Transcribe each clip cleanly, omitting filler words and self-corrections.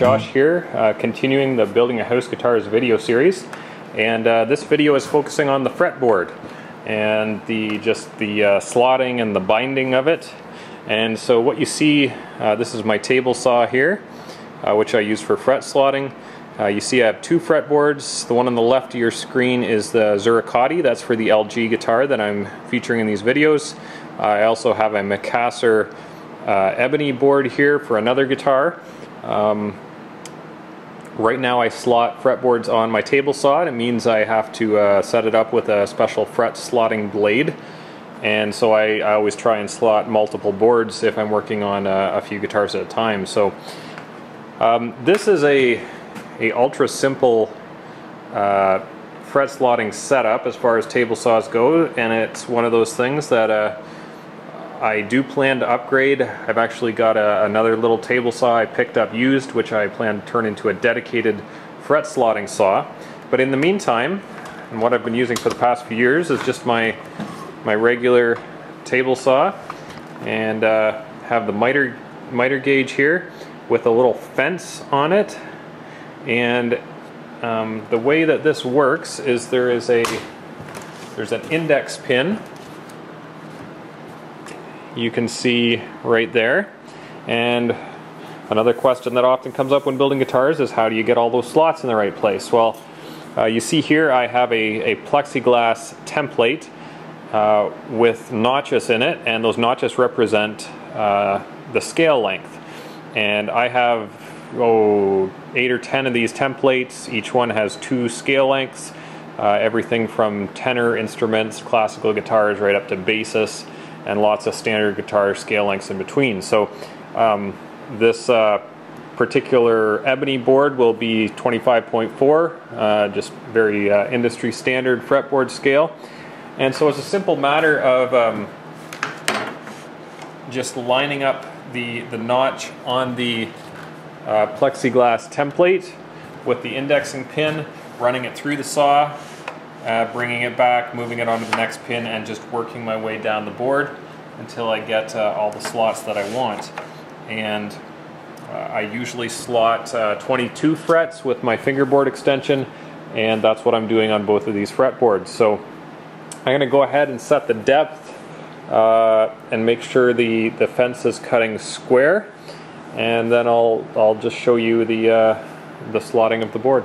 Josh here, continuing the Building a House Guitars video series, and this video is focusing on the fretboard and the slotting and the binding of it. And so what you see, this is my table saw here, which I use for fret slotting. You see I have two fretboards. The one on the left of your screen is the Ziricote. That's for the LG guitar that I'm featuring in these videos. I also have a Macassar ebony board here for another guitar. Right now I slot fretboards on my table saw. It means I have to set it up with a special fret slotting blade, and so I always try and slot multiple boards if I'm working on a few guitars at a time. So this is a ultra simple fret slotting setup as far as table saws go, and it's one of those things that I do plan to upgrade. I've actually got another little table saw I picked up used, which I plan to turn into a dedicated fret slotting saw. But in the meantime, and what I've been using for the past few years is just my regular table saw, and have the miter gauge here with a little fence on it. And the way that this works is there's an index pin. You can see right there. And another question that often comes up when building guitars is, how do you get all those slots in the right place? Well, you see here I have a plexiglass template with notches in it, and those notches represent the scale length. And I have 8 or 10 of these templates. Each one has 2 scale lengths, everything from tenor instruments, classical guitars, right up to basses, and lots of standard guitar scale lengths in between. So this particular ebony board will be 25.4, just very industry standard fretboard scale. And so it's a simple matter of just lining up the notch on the plexiglass template with the indexing pin, running it through the saw, bringing it back, moving it onto the next pin, and just working my way down the board until I get all the slots that I want. And I usually slot 22 frets with my fingerboard extension, and that's what I'm doing on both of these fretboards. So I'm going to go ahead and set the depth and make sure the fence is cutting square, and then I'll just show you the slotting of the board.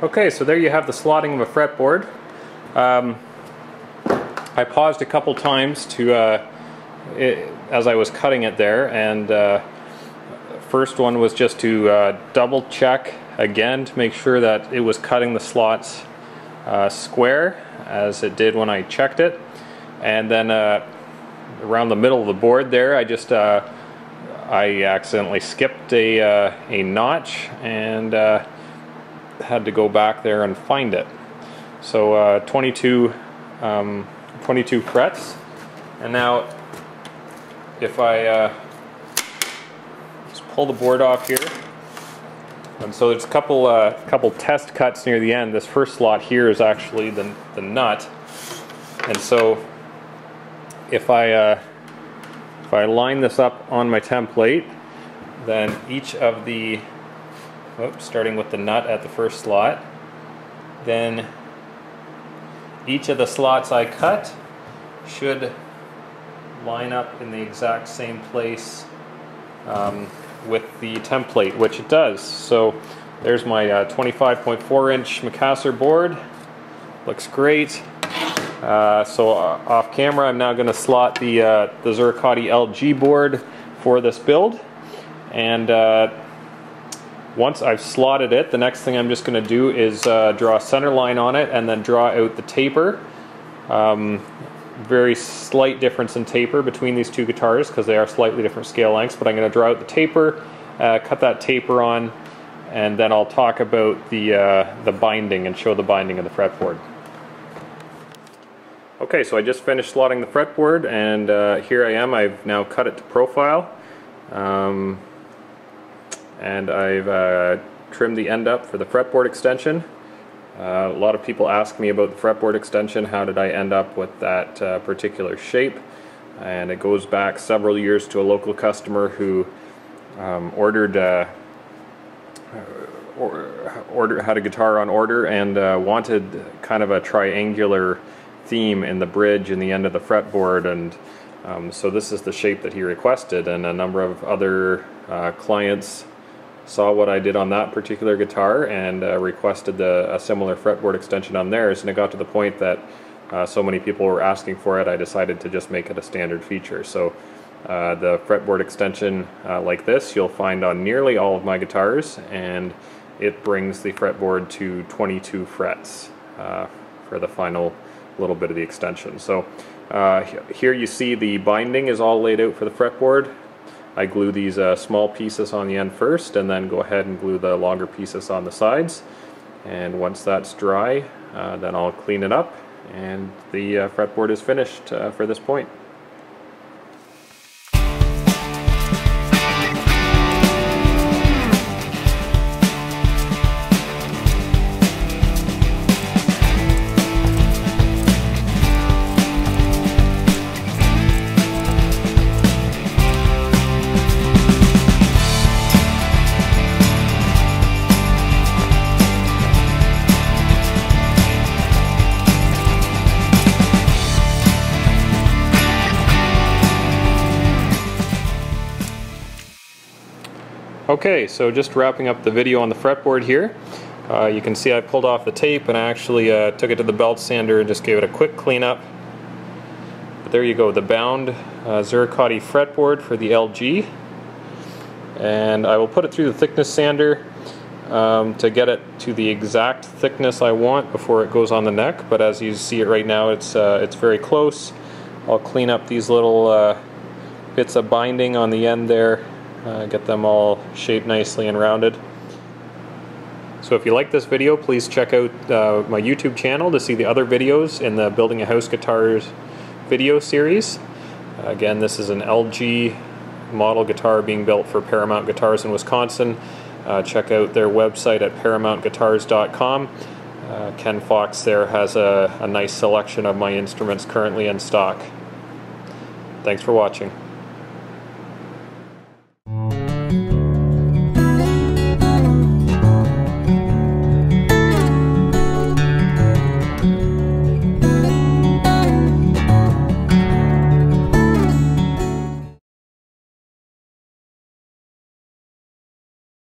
Okay, so there you have the slotting of a fretboard. I paused a couple times to, as I was cutting it there, and first one was just to double check again to make sure that it was cutting the slots square, as it did when I checked it. And then around the middle of the board there, I just I accidentally skipped a notch, and had to go back there and find it. So 22 frets. And now if I just pull the board off here, and so there's a couple test cuts near the end. This first slot here is actually the nut, and so if I line this up on my template, then each of the starting with the nut at the first slot, then each of the slots I cut should line up in the exact same place with the template, which it does. So there's my 25.4-inch Macassar board. Looks great. So off camera, I'm now going to slot the Ziricote LG board for this build, and Once I've slotted it, the next thing I'm just going to do is draw a center line on it and then draw out the taper. Very slight difference in taper between these two guitars because they are slightly different scale lengths, but I'm going to draw out the taper, cut that taper on, and then I'll talk about the binding and show the binding of the fretboard. Okay, so I just finished slotting the fretboard, and here I am. I've now cut it to profile, and I've trimmed the end up for the fretboard extension. A lot of people ask me about the fretboard extension, how did I end up with that particular shape, and it goes back several years to a local customer who had a guitar on order and wanted kind of a triangular theme in the bridge and the end of the fretboard, and so this is the shape that he requested, and a number of other clients saw what I did on that particular guitar and requested a similar fretboard extension on theirs, and it got to the point that so many people were asking for it, I decided to just make it a standard feature. So the fretboard extension like this you'll find on nearly all of my guitars, and it brings the fretboard to 22 frets for the final little bit of the extension. So here you see the binding is all laid out for the fretboard. I glue these small pieces on the end first, and then go ahead and glue the longer pieces on the sides. And once that's dry, then I'll clean it up, and the fretboard is finished for this point. Okay, so just wrapping up the video on the fretboard here. You can see I pulled off the tape, and I actually took it to the belt sander and just gave it a quick cleanup. But there you go, the bound Ziricote fretboard for the LG. And I will put it through the thickness sander to get it to the exact thickness I want before it goes on the neck. But as you see it right now, it's very close. I'll clean up these little bits of binding on the end there. Get them all shaped nicely and rounded. So if you like this video, please check out my YouTube channel to see the other videos in the Building a House Guitars video series. Again, this is an LG model guitar being built for Paramount Guitars in Wisconsin. Check out their website at paramountguitars.com. Ken Fox there has a nice selection of my instruments currently in stock. Thanks for watching.